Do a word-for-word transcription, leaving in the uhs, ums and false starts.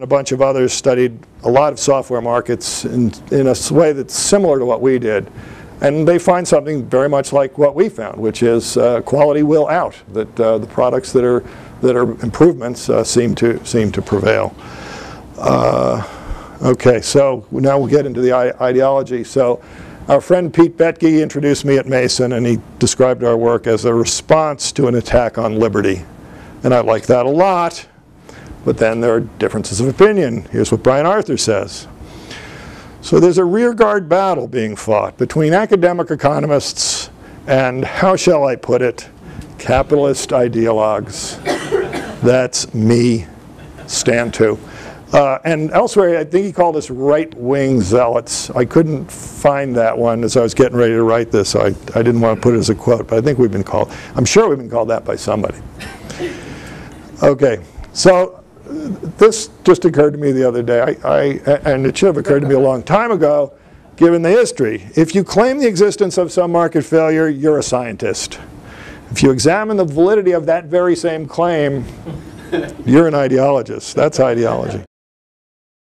A bunch of others studied a lot of software markets in, in a way that's similar to what we did. And they find something very much like what we found, which is uh, quality will out, that uh, the products that are, that are improvements uh, seem to, seem to prevail. Uh, okay, so now we'll get into the ideology. So our friend Pete Betge introduced me at Mason, and he described our work as a response to an attack on liberty. And I like that a lot. But then there are differences of opinion. Here's what Brian Arthur says. So there's a rearguard battle being fought between academic economists and, how shall I put it, capitalist ideologues. That's me, Stan too. Uh, and elsewhere, I think he called us right-wing zealots. I couldn't find that one as I was getting ready to write this, so I, I didn't want to put it as a quote, but I think we've been called, I'm sure we've been called that by somebody. Okay, so this just occurred to me the other day, I, I, and it should have occurred to me a long time ago, given the history. If you claim the existence of some market failure, you're a scientist. If you examine the validity of that very same claim, you're an ideologist. That's ideology.